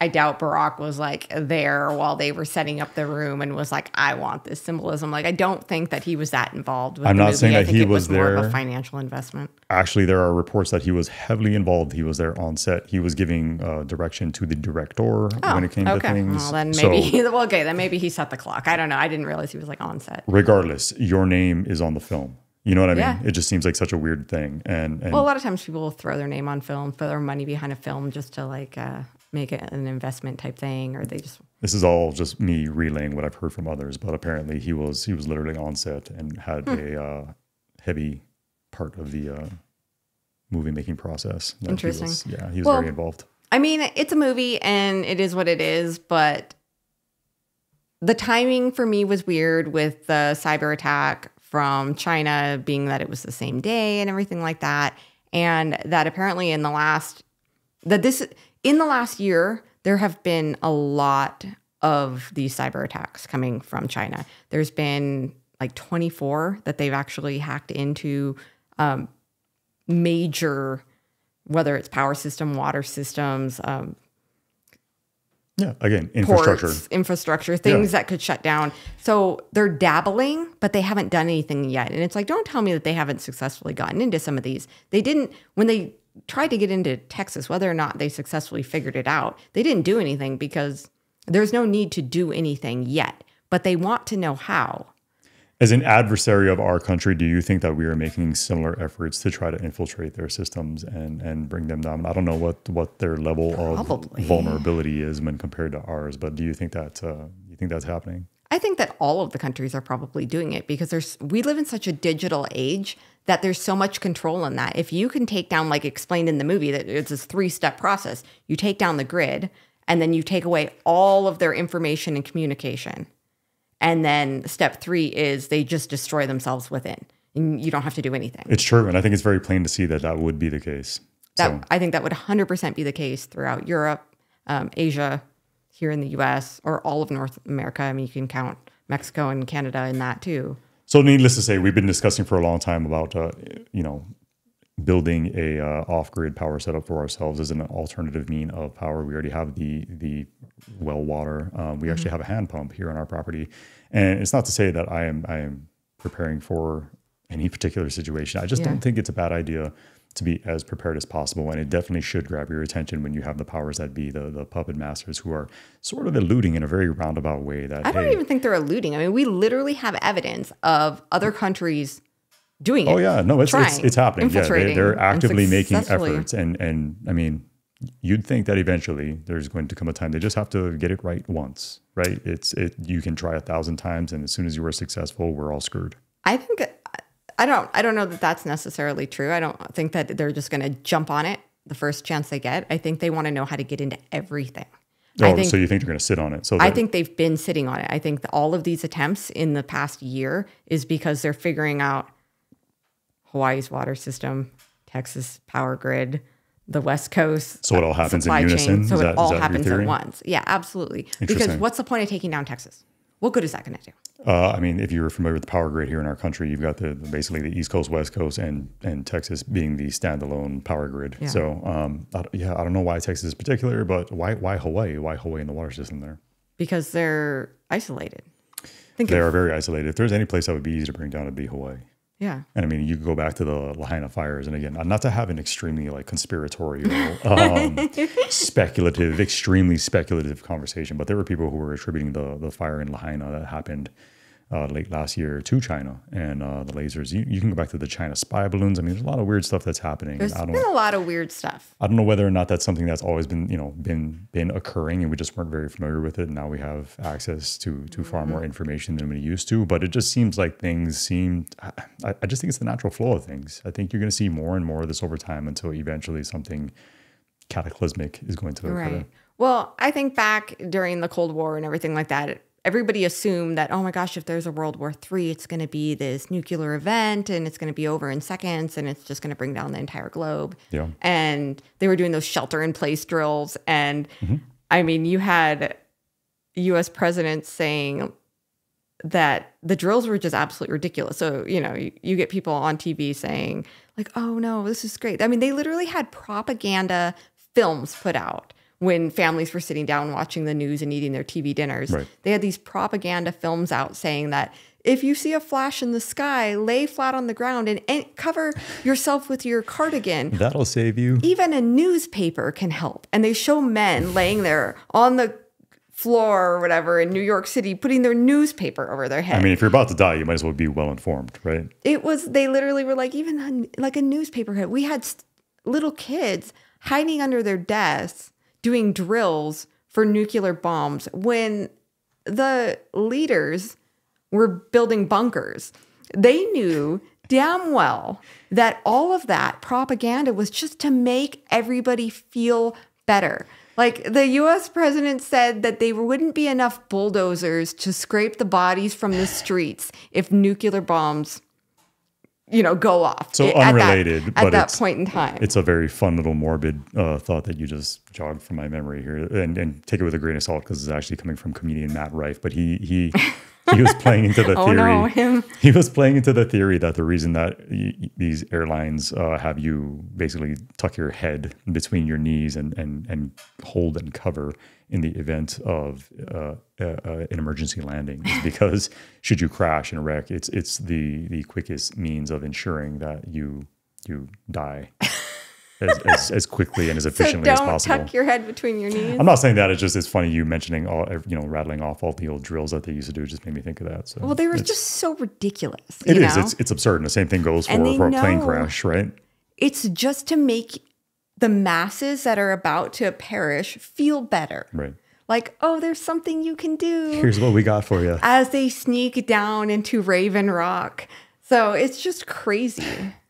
I doubt Barack was like there while they were setting up the room and was like, I want this symbolism. Like, I don't think that he was that involved with the movie. I'm not saying that he was there. I think it was more of a financial investment. Actually, there are reports that he was heavily involved. He was there on set. He was giving uh, direction to the director oh, when it came okay. to things. Well, then maybe, so, well, okay, then maybe he set the clock. I don't know. I didn't realize he was like on set. Regardless, your name is on the film. You know what I yeah. mean? It just seems like such a weird thing. And, and well, a lot of times people will throw their name on film, throw their money behind a film just to like... Uh, make it an investment type thing, or they just... This is all just me relaying what I've heard from others, but apparently he was he was literally on set and had mm. a uh, heavy part of the uh, movie-making process. Interesting. He was, yeah, he was well, very involved. I mean, it's a movie, and it is what it is, but the timing for me was weird with the cyber attack from China, being that it was the same day and everything like that, and that apparently in the last... that this... In the last year, there have been a lot of these cyber attacks coming from China. There's been like twenty-four that they've actually hacked into um, major, whether it's power system, water systems. Um, yeah, again, infrastructure. Ports, infrastructure, things yeah. that could shut down. So they're dabbling, but they haven't done anything yet. And it's like, don't tell me that they haven't successfully gotten into some of these. They didn't, when they... tried to get into Texas, whether or not they successfully figured it out. They didn't do anything because there's no need to do anything yet, but they want to know how. As an adversary of our country, do you think that we are making similar efforts to try to infiltrate their systems and, and bring them down? I don't know what, what their level Probably. of vulnerability is when compared to ours, but do you think that uh, you think that's happening? I think that all of the countries are probably doing it because there's we live in such a digital age that there's so much control in that. If you can take down, like explained in the movie, that it's this three-step process. You take down the grid, and then you take away all of their information and communication. And then step three is they just destroy themselves within, and you don't have to do anything. It's true. And I think it's very plain to see that that would be the case. That, so. I think that would one hundred percent be the case throughout Europe, um, Asia, here in the U S, or all of North America. I mean, you can count Mexico and Canada in that too. So needless to say, we've been discussing for a long time about, uh, you know, building a uh, off-grid power setup for ourselves as an alternative mean of power. We already have the the well water. Um, we mm-hmm. actually have a hand pump here on our property. And it's not to say that I am I am preparing for any particular situation. I just yeah. don't think it's a bad idea to be as prepared as possible. And it definitely should grab your attention when you have the powers that be, the, the puppet masters who are sort of alluding in a very roundabout way that, I don't hey, even think they're alluding. I mean, we literally have evidence of other countries doing oh, it. Oh yeah, no, it's, trying, it's, it's happening. Yeah, they, they're actively making efforts. And, and I mean, you'd think that eventually there's going to come a time, they just have to get it right once, right? It's it. You can try a thousand times, and as soon as you are successful, we're all screwed. I think that, I don't I don't know that that's necessarily true. I don't think that they're just going to jump on it the first chance they get. I think they want to know how to get into everything. Oh, I think, so you think they're going to sit on it. So I think they've been sitting on it. I think that all of these attempts in the past year is because they're figuring out Hawaii's water system, Texas power grid, the West Coast. So it all happens in unison? So it all happens at once. Yeah, absolutely. Because what's the point of taking down Texas? What good is that going to do? Uh, I mean, if you're familiar with the power grid here in our country, you've got the, the basically the East Coast, West Coast, and and Texas being the standalone power grid. Yeah. So, um, I, yeah, I don't know why Texas is particular, but why why Hawaii? Why Hawaii in the water system there? Because they're isolated. Think they of, are very isolated. If there's any place that would be easy to bring down, it'd be Hawaii. Yeah. And I mean, you could go back to the Lahaina fires. And again, not to have an extremely like conspiratorial, um, speculative, extremely speculative conversation, but there were people who were attributing the, the fire in Lahaina that happened uh, late last year to China and uh, the lasers. You, you can go back to the China spy balloons. I mean, there's a lot of weird stuff that's happening. There's I don't, been a lot of weird stuff. I don't know whether or not that's something that's always been, you know, been been occurring, and we just weren't very familiar with it. And now we have access to to far mm-hmm. more information than we used to. But it just seems like things seem. I, I just think it's the natural flow of things. I think you're going to see more and more of this over time until eventually something cataclysmic is going to occur. Right. Well, I think back during the Cold War and everything like that. It, Everybody assumed that, oh my gosh, if there's a World War Three, it's going to be this nuclear event and it's going to be over in seconds and it's just going to bring down the entire globe. Yeah. And they were doing those shelter-in-place drills. And mm-hmm. I mean, you had U S presidents saying that the drills were just absolutely ridiculous. So, you know, you, you get people on T V saying like, oh no, this is great. I mean, they literally had propaganda films put out. When families were sitting down watching the news and eating their T V dinners, right. They had these propaganda films out saying that if you see a flash in the sky, lay flat on the ground and, and cover yourself with your cardigan. That'll save you. Even a newspaper can help. And they show men laying there on the floor or whatever in New York City, putting their newspaper over their head. I mean, if you're about to die, you might as well be well informed, right? It was, they literally were like, even a, like a newspaper hit. We had little kids hiding under their desks doing drills for nuclear bombs when the leaders were building bunkers. They knew damn well that all of that propaganda was just to make everybody feel better. Like the U S president said that there wouldn't be enough bulldozers to scrape the bodies from the streets if nuclear bombs, you know, go off. So unrelated, at that, but at that it's, point in time, it's a very fun little morbid uh, thought that you just jogged from my memory here, and and take it with a grain of salt because it's actually coming from comedian Matt Rife. But he he he was playing into the theory. Oh no, him. He was playing into the theory that the reason that these airlines uh, have you basically tuck your head between your knees and and and hold and cover in the event of uh, uh, uh, an emergency landing is because should you crash and wreck, it's it's the the quickest means of ensuring that you you die as, as, as quickly and as efficiently so as possible. Don't tuck your head between your knees. I'm not saying that. It's just it's funny you mentioning all you know rattling off all the old drills that they used to do. It just made me think of that. So well, they were just so ridiculous. It you is. Know? It's it's absurd. And the same thing goes for, for a plane crash, right? It's just to make the masses that are about to perish feel better. Right. Like, oh, there's something you can do. Here's what we got for you. As they sneak down into Raven Rock. So it's just crazy.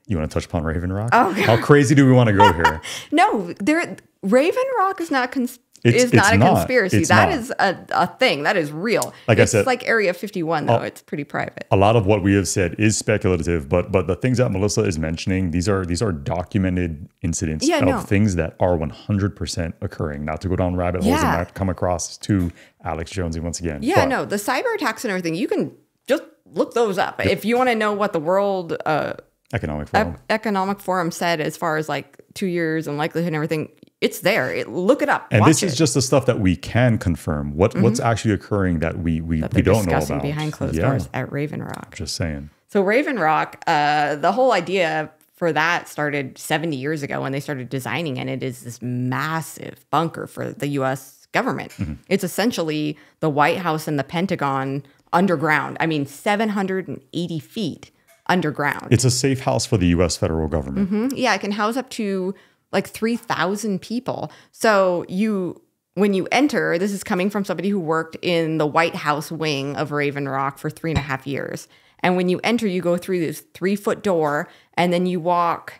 You want to touch upon Raven Rock? Oh, God. How crazy do we want to go here? No, there, Raven Rock is not cons It's, is not it's a conspiracy. Not. That not. is a, a thing. That is real. Like it's I said, like Area fifty-one, though. Uh, it's pretty private. A lot of what we have said is speculative, but but the things that Melissa is mentioning, these are these are documented incidents yeah, of no. things that are one hundred percent occurring. Not to go down rabbit holes yeah. and not come across to Alex Jonesy once again. Yeah, but, no, the cyber attacks and everything, you can just look those up. Yep. If you want to know what the World uh, Economic Forum. E Economic Forum said as far as like two years and likelihood and everything, it's there. It, look it up. And this it. is just the stuff that we can confirm. What mm-hmm. what's actually occurring that we we, that we don't know about behind closed yeah. doors at Raven Rock. Just saying. So Raven Rock, uh, the whole idea for that started seventy years ago when they started designing, and it is this massive bunker for the U S government. Mm-hmm. It's essentially the White House and the Pentagon underground. I mean, seven hundred eighty feet underground. It's a safe house for the U S federal government. Mm-hmm. Yeah, it can house up to like three thousand people. So you, when you enter, this is coming from somebody who worked in the White House wing of Raven Rock for three and a half years. And when you enter, you go through this three foot door and then you walk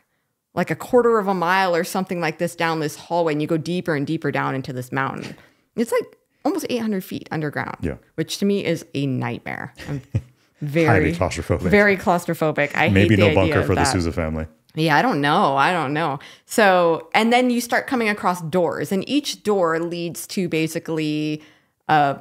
like a quarter of a mile or something like this down this hallway, and you go deeper and deeper down into this mountain. It's like almost eight hundred feet underground, yeah. which to me is a nightmare. I'm very, highly claustrophobic. Very claustrophobic. I Maybe hate no the bunker idea for the Sousa family. Yeah, I don't know. I don't know. So, and then you start coming across doors, and each door leads to basically uh,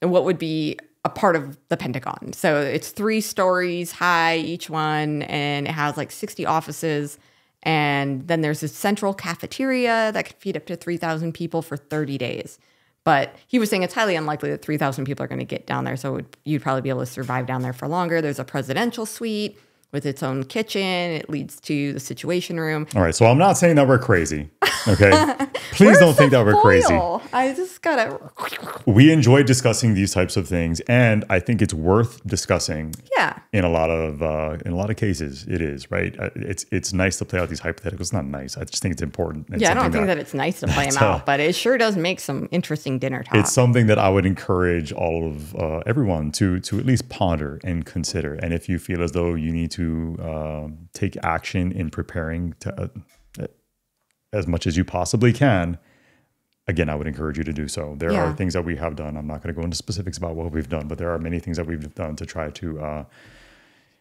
what would be a part of the Pentagon. So it's three stories high, each one, and it has like sixty offices. And then there's a central cafeteria that could feed up to three thousand people for thirty days. But he was saying it's highly unlikely that three thousand people are going to get down there. So it would, you'd probably be able to survive down there for longer. There's a presidential suite with its own kitchen. It leads to the Situation Room. All right, so I'm not saying that we're crazy, okay? Please don't think that we're crazy. I just gotta... We enjoy discussing these types of things, and I think it's worth discussing. Yeah. In a lot of uh, in a lot of cases, it is, right? It's it's nice to play out these hypotheticals. It's not nice. I just think it's important. It's yeah, I don't think that, that it's nice to play them out, but it sure does make some interesting dinner talk. It's something that I would encourage all of uh, everyone to to at least ponder and consider. And if you feel as though you need to to uh, take action in preparing to, uh, as much as you possibly can, again, I would encourage you to do so. There yeah. are things that we have done. I'm not going to go into specifics about what we've done, but there are many things that we've done to try to uh,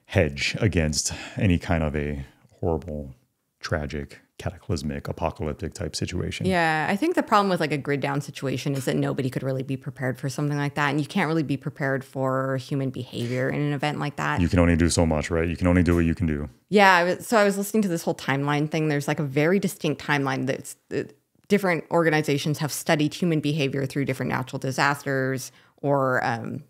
hedge against any kind of a horrible, tragic, cataclysmic, apocalyptic type situation. Yeah, I think the problem with like a grid down situation is that nobody could really be prepared for something like that. And you can't really be prepared for human behavior in an event like that. You can only do so much, right? You can only do what you can do. Yeah, I was, so I was listening to this whole timeline thing. There's like a very distinct timeline that's uh, different organizations have studied human behavior through different natural disasters or um,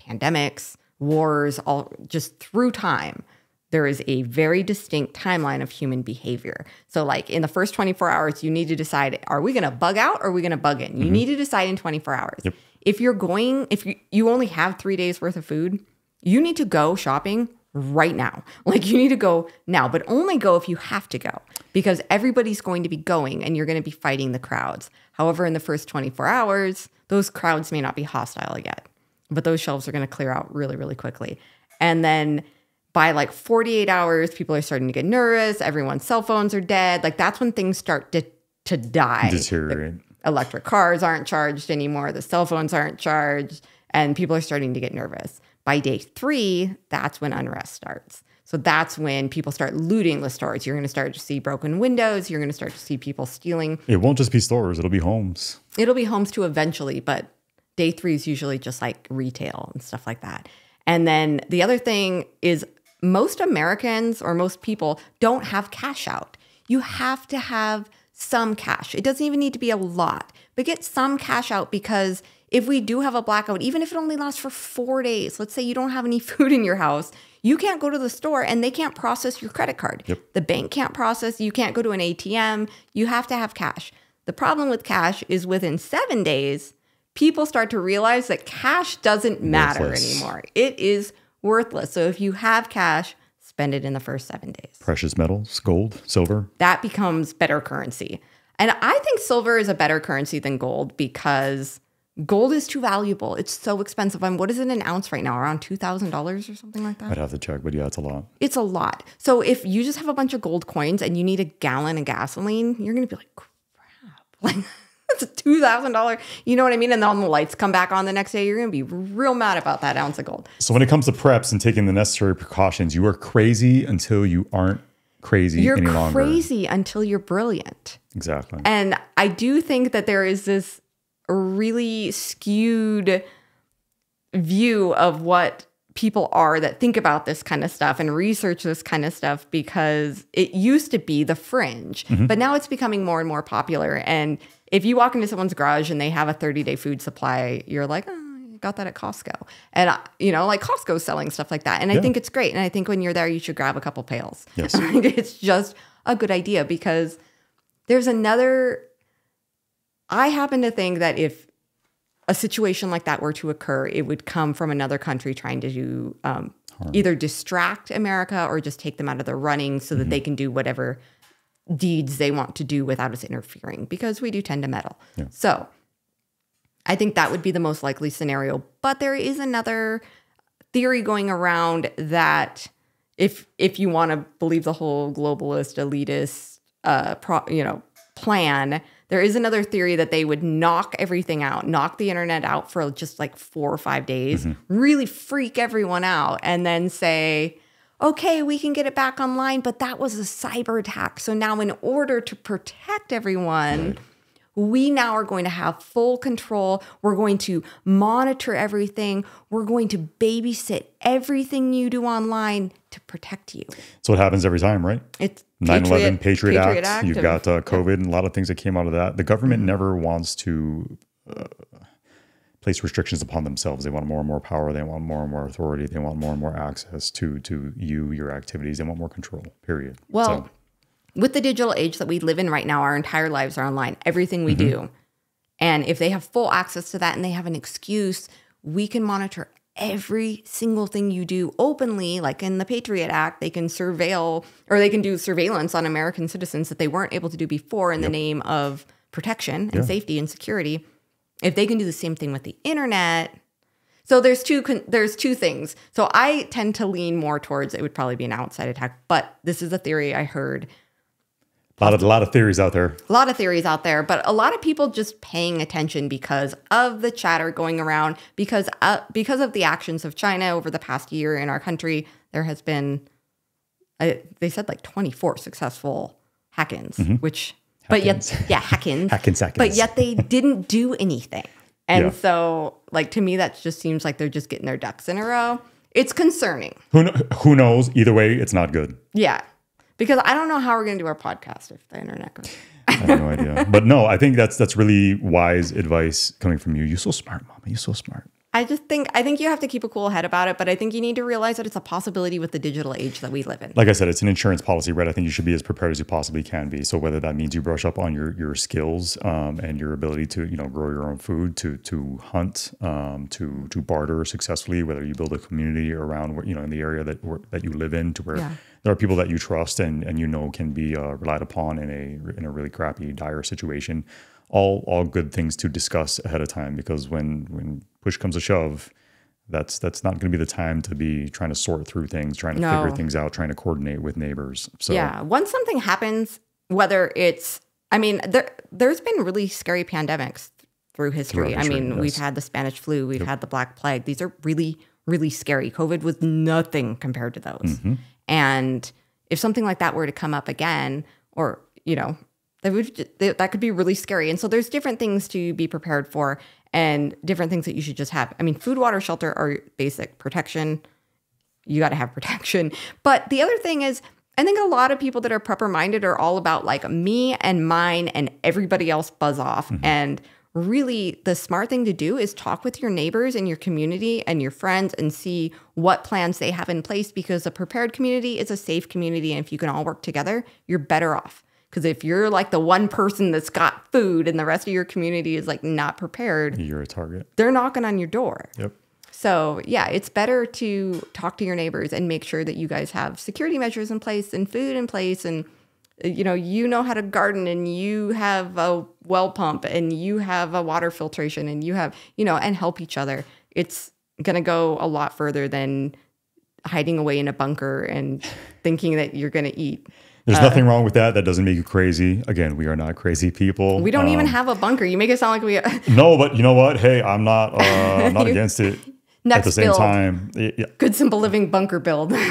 pandemics, wars, all just through time. There is a very distinct timeline of human behavior. So like in the first twenty-four hours, you need to decide, are we gonna bug out or are we gonna bug in? You mm-hmm. need to decide in twenty-four hours. Yep. If you're going, if you, you only have three days worth of food, you need to go shopping right now. Like you need to go now, but only go if you have to go, because everybody's going to be going and you're gonna be fighting the crowds. However, in the first twenty-four hours, those crowds may not be hostile yet, but those shelves are gonna clear out really, really quickly. And then by like forty-eight hours, people are starting to get nervous. Everyone's cell phones are dead. Like that's when things start to, to die. Deteriorate. The electric cars aren't charged anymore. The cell phones aren't charged. And people are starting to get nervous. By day three, that's when unrest starts. So that's when people start looting the stores. You're going to start to see broken windows. You're going to start to see people stealing. It won't just be stores. It'll be homes. It'll be homes too eventually. But day three is usually just like retail and stuff like that. And then the other thing is, most Americans or most people don't have cash out. You have to have some cash. It doesn't even need to be a lot, but get some cash out, because if we do have a blackout, even if it only lasts for four days, let's say you don't have any food in your house, you can't go to the store and they can't process your credit card. Yep. The bank can't process, you can't go to an A T M, you have to have cash. The problem with cash is within seven days, people start to realize that cash doesn't matter Worthless. anymore. It is worthless. So if you have cash, spend it in the first seven days. Precious metals, gold, silver. That becomes better currency. And I think silver is a better currency than gold, because gold is too valuable. It's so expensive. And what is it an ounce right now? Around two thousand dollars or something like that? I'd have to check, but yeah, it's a lot. It's a lot. So if you just have a bunch of gold coins and you need a gallon of gasoline, you're going to be like, crap. Like, it's a two thousand dollars, you know what I mean? And then the lights come back on the next day. You're going to be real mad about that ounce of gold. So when it comes to preps and taking the necessary precautions, you are crazy until you aren't crazy you're any longer. You're crazy until you're brilliant. Exactly. And I do think that there is this really skewed view of what people are that think about this kind of stuff and research this kind of stuff, because it used to be the fringe, mm-hmm. but now it's becoming more and more popular. And if you walk into someone's garage and they have a thirty day food supply, you're like, oh, I got that at Costco. And, I, you know, like Costco's selling stuff like that. And yeah. I think it's great. And I think when you're there, you should grab a couple pails. Yes. It's just a good idea, because there's another, I happen to think that if a situation like that were to occur, it would come from another country trying to do, um, either distract America or just take them out of the running so that mm-hmm. they can do whatever deeds they want to do without us interfering, because we do tend to meddle. Yeah. So I think that would be the most likely scenario. But there is another theory going around that if, if you want to believe the whole globalist elitist, uh, pro, you know, plan, there is another theory that they would knock everything out, knock the internet out for just like four or five days, mm-hmm. really freak everyone out, and then say, okay, we can get it back online, but that was a cyber attack. So now in order to protect everyone, right. we now are going to have full control. We're going to monitor everything. We're going to babysit everything you do online to protect you. So it happens every time, right? It's nine eleven, Patriot, Patriot, Patriot Act. Act. You've or, got uh, COVID and a lot of things that came out of that. The government mm-hmm. never wants to uh, place restrictions upon themselves. They want more and more power. They want more and more authority. They want more and more access to, to you, your activities. They want more control, period. Well, so. With the digital age that we live in right now, our entire lives are online, everything we mm-hmm. do. And if they have full access to that and they have an excuse, we can monitor every single thing you do openly, like in the Patriot Act. They can surveil, or they can do surveillance on American citizens that they weren't able to do before in yep. the name of protection and yeah. safety and security. If they can do the same thing with the internet. So there's two, there's two things. So I tend to lean more towards it would probably be an outside attack, but this is a theory I heard. A lot of, a lot of theories out there. A lot of theories out there, but a lot of people just paying attention because of the chatter going around, because uh, because of the actions of China over the past year in our country. There has been, uh, they said like twenty-four successful hack-ins, mm-hmm. which, hack but yet, yeah, hack-ins. hack-ins, hack-ins. But yet they didn't do anything. And yeah. so like, to me, that just seems like they're just getting their ducks in a row. It's concerning. Who, kn who knows? Either way, it's not good. Yeah. Because I don't know how we're going to do our podcast if the internet goes. I have no idea. But no, I think that's that's really wise advice coming from you. You're so smart, Mama. You're so smart. I just think I think you have to keep a cool head about it. But I think you need to realize that it's a possibility with the digital age that we live in. Like I said, it's an insurance policy, right? I think you should be as prepared as you possibly can be. So whether that means you brush up on your your skills um, and your ability to you know grow your own food, to to hunt, um, to to barter successfully, whether you build a community around you know in the area that that you live in, to where. Yeah. There are people that you trust and, and you know can be uh, relied upon in a in a really crappy, dire situation. All all good things to discuss ahead of time, because when when push comes to shove, that's that's not going to be the time to be trying to sort through things, trying to no. figure things out, trying to coordinate with neighbors. So yeah, once something happens, whether it's I mean there there's been really scary pandemics through history. history I mean yes. we've had the Spanish flu, we've yep. had the Black Plague. These are really really scary. COVID was nothing compared to those. Mm-hmm. And if something like that were to come up again, or, you know, that, would, that could be really scary. And so there's different things to be prepared for and different things that you should just have. I mean, food, water, shelter are basic protection. You got to have protection. But the other thing is, I think a lot of people that are prepper-minded are all about like me and mine and everybody else buzz off. Mm-hmm. And really, the smart thing to do is talk with your neighbors and your community and your friends and see what plans they have in place, because a prepared community is a safe community. And if you can all work together, you're better off. Because if you're like the one person that's got food and the rest of your community is like not prepared, you're a target. They're knocking on your door. Yep. So yeah, it's better to talk to your neighbors and make sure that you guys have security measures in place and food in place, and you know, you know how to garden, and you have a well pump, and you have a water filtration, and you have, you know, and help each other. It's going to go a lot further than hiding away in a bunker and thinking that you're going to eat There's uh, nothing wrong with that. That doesn't make you crazy. Again, we are not crazy people. We don't um, even have a bunker. You make it sound like we... No, but you know what? Hey, I'm not, uh, I'm not you, against it. Next At the same build. time. Yeah. Good Simple Living bunker build. You're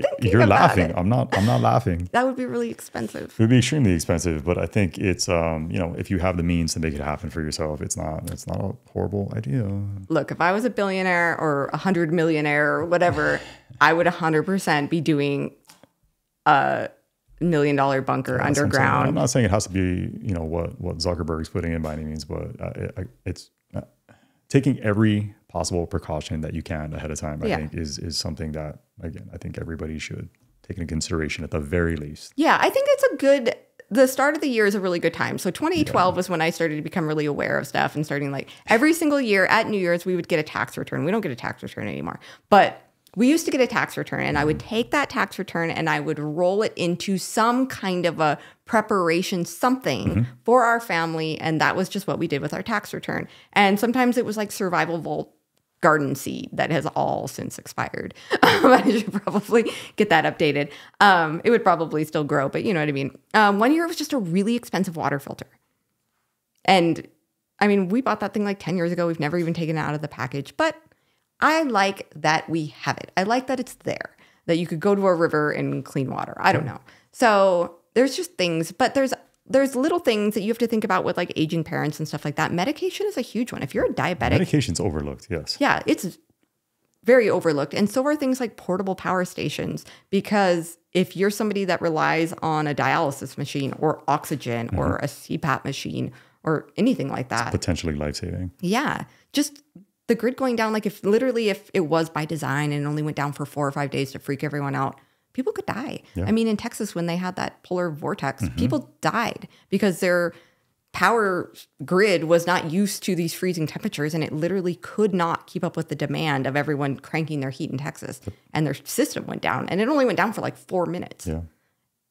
thinking You're about laughing. It. I'm not, I'm not laughing. That would be really expensive. It would be extremely expensive, but I think it's, um, you know, if you have the means to make it happen for yourself, it's not, it's not a horrible idea. Look, if I was a billionaire or a hundred millionaire or whatever, I would a hundred percent be doing a million dollar bunker That's underground. I'm, I'm not saying it has to be, you know, what, what Zuckerberg's putting in by any means, but I, I, it's uh, taking every possible precaution that you can ahead of time, I yeah. think is, is something that, again, I think everybody should take into consideration at the very least. Yeah, I think it's a good, the start of the year is a really good time. So twenty twelve yeah. was when I started to become really aware of stuff and starting like every single year at New Year's, we would get a tax return. We don't get a tax return anymore, but we used to get a tax return and I would take that tax return and I would roll it into some kind of a preparation something mm-hmm. for our family. And that was just what we did with our tax return. And sometimes it was like survival vault. Garden seed that has all since expired. Um, I should probably get that updated. Um, it would probably still grow, but you know what I mean? Um, one year it was just a really expensive water filter. And I mean, we bought that thing like ten years ago. We've never even taken it out of the package, but I like that we have it. I like that it's there, that you could go to a river and clean water. I don't know. So there's just things, but there's There's little things that you have to think about with like aging parents and stuff like that. Medication is a huge one. If you're a diabetic. Medication's overlooked, yes. Yeah, it's very overlooked. And so are things like portable power stations, because if you're somebody that relies on a dialysis machine or oxygen mm-hmm. or a C PAP machine or anything like that. It's potentially life-saving. Yeah, just the grid going down, like if literally if it was by design and it only went down for four or five days to freak everyone out, people could die. Yeah. I mean, in Texas, when they had that polar vortex, mm-hmm. people died because their power grid was not used to these freezing temperatures, and it literally could not keep up with the demand of everyone cranking their heat in Texas. And their system went down, and it only went down for like four minutes. Yeah.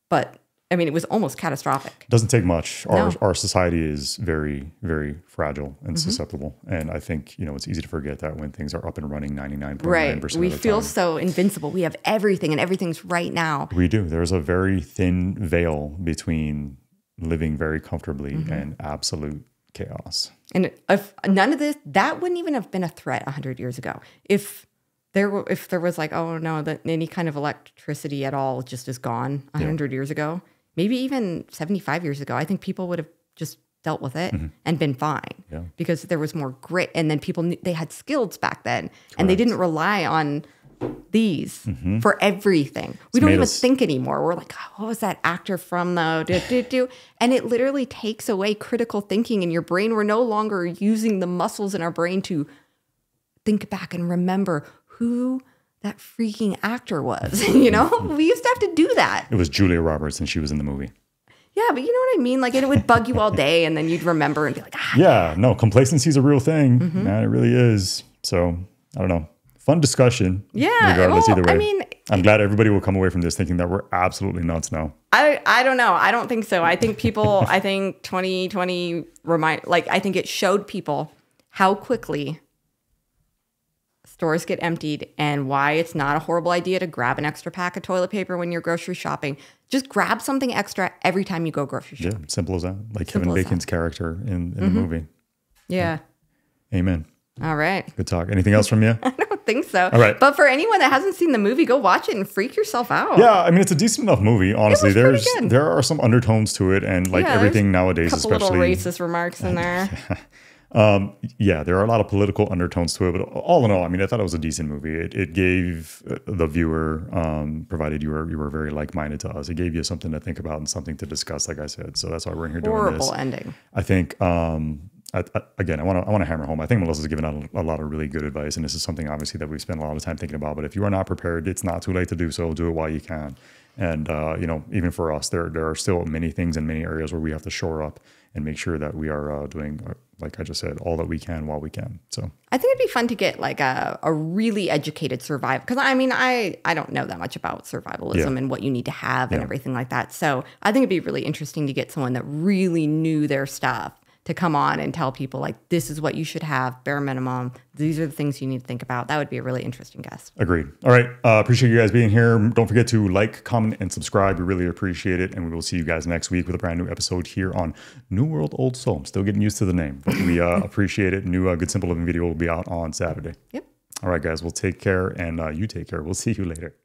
But, I mean, it was almost catastrophic. Doesn't take much. Our, no. our society is very, very fragile and mm-hmm. susceptible. And I think, you know, it's easy to forget that when things are up and running ninety-nine point nine percent right. of the we time. Feel so invincible. We have everything and everything's right now. We do. There's a very thin veil between living very comfortably mm-hmm. and absolute chaos. And if none of this, that wouldn't even have been a threat a hundred years ago. If... There were, if there was like, oh no, that any kind of electricity at all just is gone a hundred yeah. years ago, maybe even seventy-five years ago, I think people would have just dealt with it mm-hmm. and been fine yeah. because there was more grit. And then people, knew, they had skills back then Correct. and they didn't rely on these mm-hmm. for everything. We it's don't even us. think anymore. We're like, oh, what was that actor from the do, do, do? And it literally takes away critical thinking in your brain. We're no longer using the muscles in our brain to think back and remember who that freaking actor was, you know? We used to have to do that. It was Julia Roberts and she was in the movie. Yeah, but you know what I mean? Like, it would bug you all day and then you'd remember and be like, ah. Yeah, no, complacency is a real thing. Mm-hmm. Man, it really is. So, I don't know. Fun discussion. Yeah. Regardless, well, either way. I mean, I'm glad everybody will come away from this thinking that we're absolutely nuts now. I, I don't know. I don't think so. I think people, I think twenty twenty, remind like, I think it showed people how quickly stores get emptied and why it's not a horrible idea to grab an extra pack of toilet paper when you're grocery shopping. Just grab something extra every time you go grocery shopping. Yeah, simple as that. Like Kevin Bacon's character in, in mm-hmm. the movie. Yeah. yeah. Amen. All right. Good talk. Anything else from you? I don't think so. All right. But for anyone that hasn't seen the movie, go watch it and freak yourself out. Yeah, I mean, it's a decent enough movie, honestly. There's there are some undertones to it, and like yeah, everything nowadays, a especially little racist remarks in there. yeah. Um, yeah, there are a lot of political undertones to it, but all in all, I mean, I thought it was a decent movie. It, it gave the viewer, um, provided you were, you were very like-minded to us, it gave you something to think about and something to discuss, like I said. So that's why we're in here doing this. Horrible ending. I think, um, I, I, again, I want to I want to hammer home. I think Melissa's given out a, a lot of really good advice, and this is something obviously that we've spent a lot of time thinking about, but if you are not prepared, it's not too late to do so. Do it while you can. And, uh, you know, even for us, there, there are still many things in many areas where we have to shore up and make sure that we are uh, doing, uh, like I just said, all that we can while we can. So I think it'd be fun to get like a, a really educated survival. Because I mean, I, I don't know that much about survivalism yeah. and what you need to have and yeah. everything like that. So I think it'd be really interesting to get someone that really knew their stuff to come on and tell people, like, this is what you should have, bare minimum. These are the things you need to think about. That would be a really interesting guest. Agreed. All right. Uh, appreciate you guys being here. Don't forget to like, comment, and subscribe. We really appreciate it. And we will see you guys next week with a brand new episode here on New World Old Soul. I'm still getting used to the name, but we uh, appreciate it. New uh, Good Simple Living video will be out on Saturday. Yep. All right, guys. We'll take care, and uh, you take care. We'll see you later.